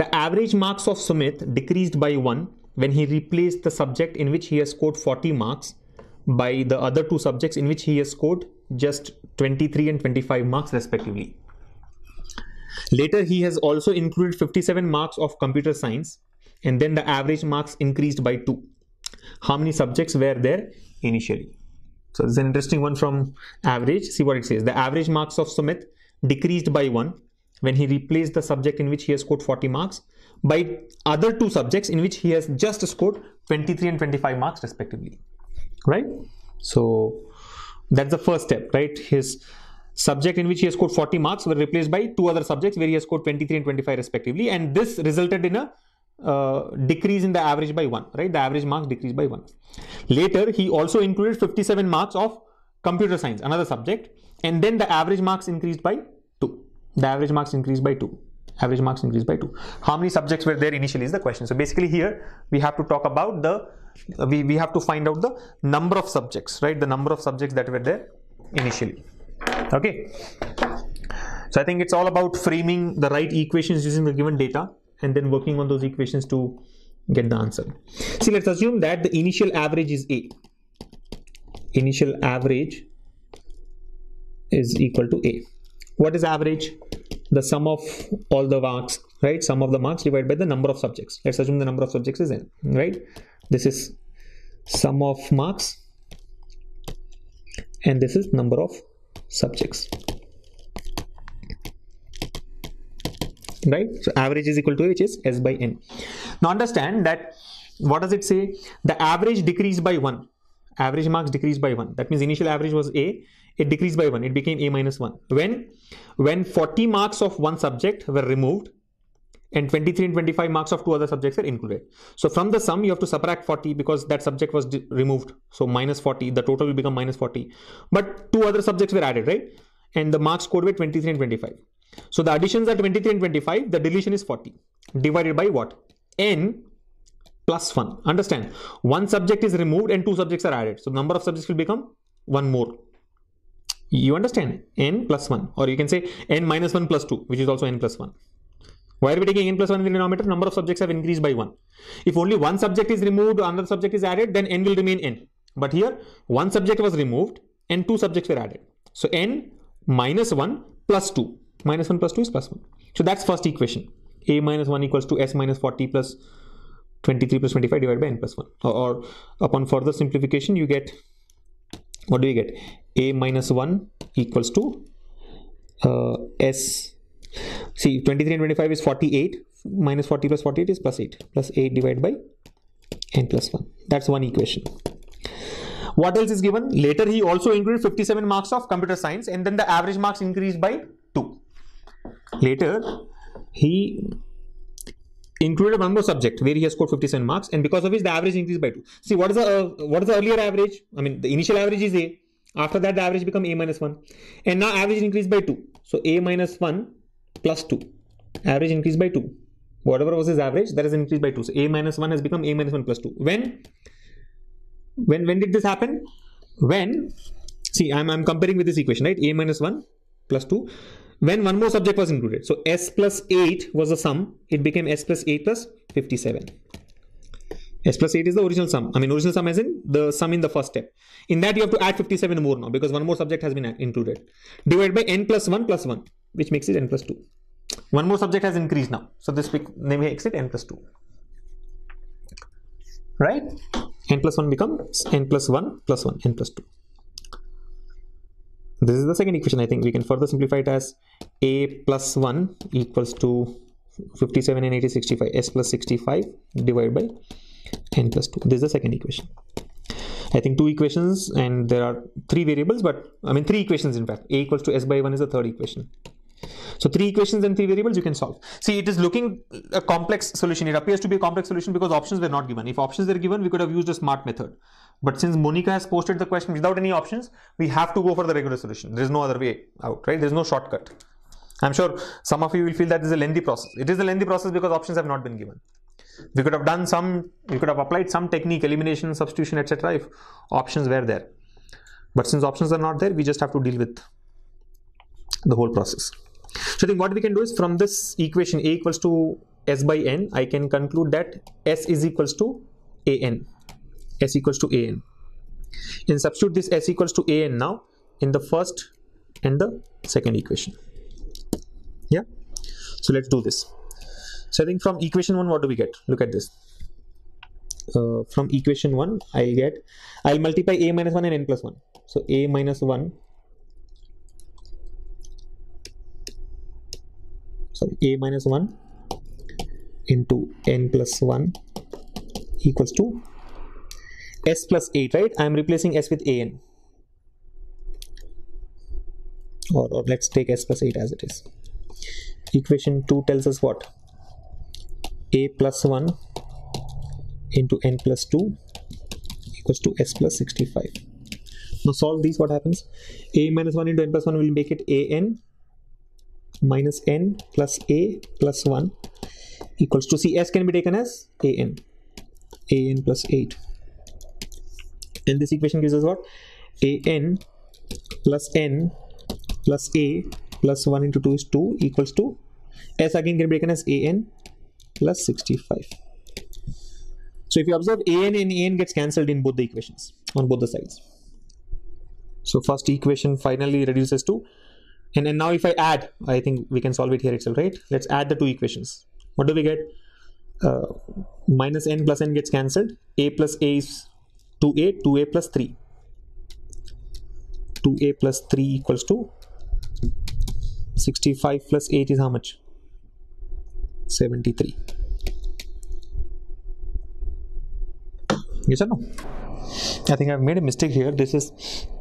The average marks of Sumit decreased by 1 when he replaced the subject in which he has scored 40 marks by the other two subjects in which he has scored just 23 and 25 marks respectively. Later, he has also included 57 marks of computer science, and then the average marks increased by 2. How many subjects were there initially? So this is an interesting one from average. See what it says. The average marks of Sumit decreased by 1 when he replaced the subject in which he has scored 40 marks by other two subjects in which he has just scored 23 and 25 marks respectively. Right? So that's the first step, right? His subject in which he has scored 40 marks were replaced by two other subjects where he has scored 23 and 25 respectively, and this resulted in a decrease in the average by 1, right? The average marks decreased by 1. Later, he also included 57 marks of computer science, another subject, and then the average marks increased by 2. The average marks increased by 2. Average marks increased by 2. How many subjects were there initially is the question. So basically here we have to talk about the, we have to find out the number of subjects, right? The number of subjects that were there initially. Okay. So I think it's all about framing the right equations using the given data and then working on those equations to get the answer. See, let's assume that the initial average is A. Initial average is equal to A. What is average? The sum of all the marks, right? Sum of the marks divided by the number of subjects. Let's assume the number of subjects is N, right? This is sum of marks and this is number of subjects, right? So average is equal to A, which is S by N. Now understand that what does it say? The average decreased by 1. Average marks decreased by 1. That means initial average was A. It decreased by 1. It became A minus 1. When 40 marks of one subject were removed and 23 and 25 marks of two other subjects are included. So from the sum, you have to subtract 40 because that subject was removed. So minus 40, the total will become minus 40. But two other subjects were added, right? And the marks scored were 23 and 25. So the additions are 23 and 25. The deletion is 40. Divided by what? N plus 1. Understand? One subject is removed and two subjects are added. So number of subjects will become one more. You understand? N plus 1, or you can say N minus 1 plus 2, which is also N plus 1. Why are we taking N plus 1 in the denominator? Number of subjects have increased by 1. If only one subject is removed, another subject is added, then N will remain N. But here, one subject was removed and two subjects were added. So N minus 1 plus 2. Minus 1 plus 2 is plus 1. So that's first equation. A minus 1 equals to S minus 40 plus 23 plus 25 divided by N plus 1. Or upon further simplification, you get, what do you get? A minus 1 equals to S. See, 23 and 25 is 48. Minus 40 plus 48 is plus 8. Plus 8 divided by N plus 1. That's one equation. What else is given? Later, he also included 57 marks of computer science, and then the average marks increased by 2. Later, he included one more subject where he has scored 57 marks, and because of which the average increased by 2. See, what is the earlier average? I mean, the initial average is A. After that, the average become A minus 1. And now average increased by 2. So A minus 1 plus 2. Average increased by 2. Whatever was his average, that is increased by 2. So A minus 1 has become A minus 1 plus 2. When did this happen? When, see, I'm comparing with this equation, right? A minus 1 plus 2. When one more subject was included. So S plus 8 was the sum. It became S plus 8 plus 57. S plus 8 is the original sum. I mean, original sum as in the sum in the first step. In that, you have to add 57 more now because one more subject has been included. Divided by N plus 1, which makes it N plus 2. One more subject has increased now. So this makes it N plus 2. Right? N plus 1 becomes N plus 1 plus 1, N plus 2. This is the second equation, I think. We can further simplify it as A plus 1 equals to 57 and 80, 65. S plus 65 divided by N plus 2. This is the second equation. I think two equations and there are three variables, but I mean three equations in fact. A equals to S by 1 is the third equation. So three equations and three variables you can solve. See, it is looking a complex solution. It appears to be a complex solution because options were not given. If options were given, we could have used a smart method. But since Monica has posted the question without any options, we have to go for the regular solution. There is no other way out, right? There is no shortcut. I'm sure some of you will feel that this is a lengthy process. It is a lengthy process because options have not been given. We could have done some, we could have applied some technique, elimination, substitution, etc. if options were there. But since options are not there, we just have to deal with the whole process. So I think what we can do is from this equation A equals to s by n, I can conclude that s is equals to an. S equals to an. And substitute this s equals to an now in the first and the second equation. Yeah. So let's do this. So I think from equation 1, what do we get? Look at this. From equation 1, I'll multiply a minus 1 and n plus 1. So a minus 1. Sorry, a minus 1 into n plus 1 equals to s plus 8, right? I'm replacing s with an. Or let's take s plus 8 as it is. Equation 2 tells us what? A plus 1 into n plus 2 equals to s plus 65. Now solve these, what happens? A minus 1 into n plus 1 will make it an minus n plus a plus 1 equals to, see, s can be taken as an plus 8. And this equation gives us what? An plus n plus a plus 1 into 2 is 2 equals to, s again can be taken as an plus 65. So if you observe, an and an gets cancelled in both the equations, on both the sides. So first equation finally reduces to, and now if I add, I think we can solve it here itself, right? Let's add the two equations. What do we get? Minus n plus n gets cancelled. A plus a is 2a, 2a plus 3. 2a plus 3 equals to 65 plus 8 is how much? 73. Yes or no? I think I've made a mistake here. This is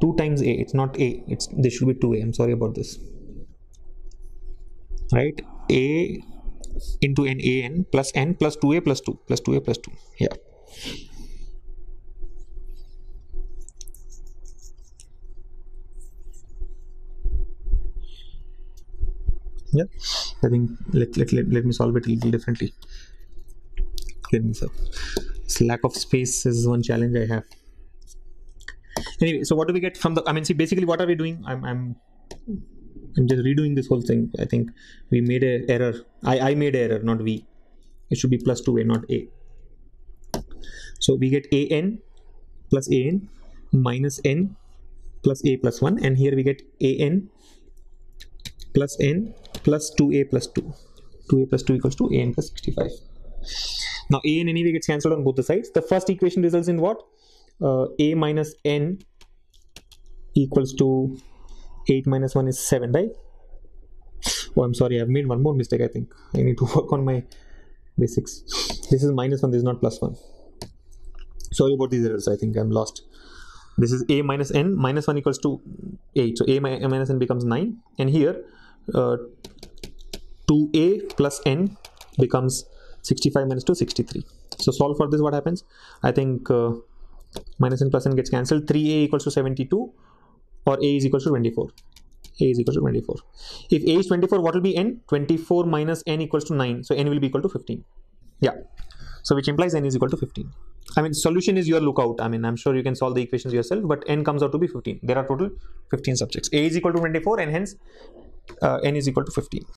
2 times a. It's not a. This should be 2a. I'm sorry about this. Right? A into n plus 2a plus 2. Plus 2a plus 2. Yeah. Yeah, I think let me solve it a little differently. Clear this up. This lack of space is one challenge I have. Anyway, so what do we get from the? I mean, see, basically, what are we doing? I'm just redoing this whole thing. I think we made an error. I made an error, not we. It should be plus 2a, not a. So we get an plus an minus n plus a plus 1, and here we get an plus n plus 2a plus 2. 2a plus 2 equals to an plus 65. Now a and anyway gets cancelled on both the sides. The first equation results in what? A minus n equals to 8 minus 1 is 7, right? Oh, I'm sorry, I've made one more mistake, I think. I need to work on my basics. This is minus 1, this is not plus 1. Sorry about these errors, I think I'm lost. This is a minus n, minus 1 equals to 8. So a minus n becomes 9. And here 2a plus n becomes 65 minus 2, 63. So solve for this, what happens? I think minus n plus n gets cancelled. 3a equals to 72 or a is equals to 24. A is equals to 24. If a is 24, what will be n? 24 minus n equals to 9. So n will be equal to 15. Yeah. So which implies n is equal to 15. I mean, solution is your lookout. I mean, I'm sure you can solve the equations yourself, but n comes out to be 15. There are total 15 subjects. A is equal to 24 and hence n is equal to 15.